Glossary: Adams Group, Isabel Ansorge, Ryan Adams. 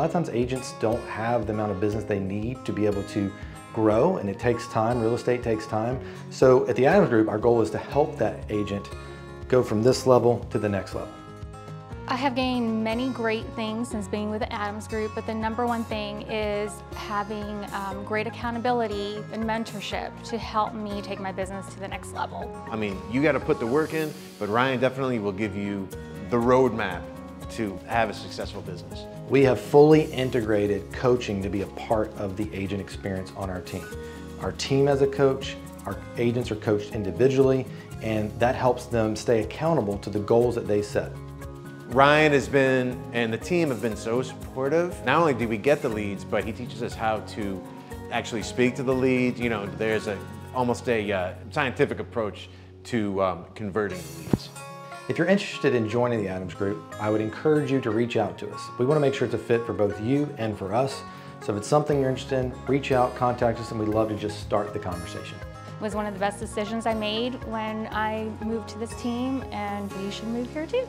lot of times agents don't have the amount of business they need to be able to grow, and it takes time. Real estate takes time. So at the Adams Group, our goal is to help that agent go from this level to the next level. I have gained many great things since being with the Adams Group, but the number one thing is having great accountability and mentorship to help me take my business to the next level. I mean, you got to put the work in, but Ryan definitely will give you the roadmap to have a successful business. We have fully integrated coaching to be a part of the agent experience on our team. Our team has a coach, our agents are coached individually, and that helps them stay accountable to the goals that they set. Ryan has been, and the team have been so supportive. Not only do we get the leads, but he teaches us how to actually speak to the leads. You know, there's almost a scientific approach to converting the leads. If you're interested in joining the Adams Group, I would encourage you to reach out to us. We want to make sure it's a fit for both you and for us. So if it's something you're interested in, reach out, contact us, and we'd love to just start the conversation. It was one of the best decisions I made when I moved to this team, and you should move here too.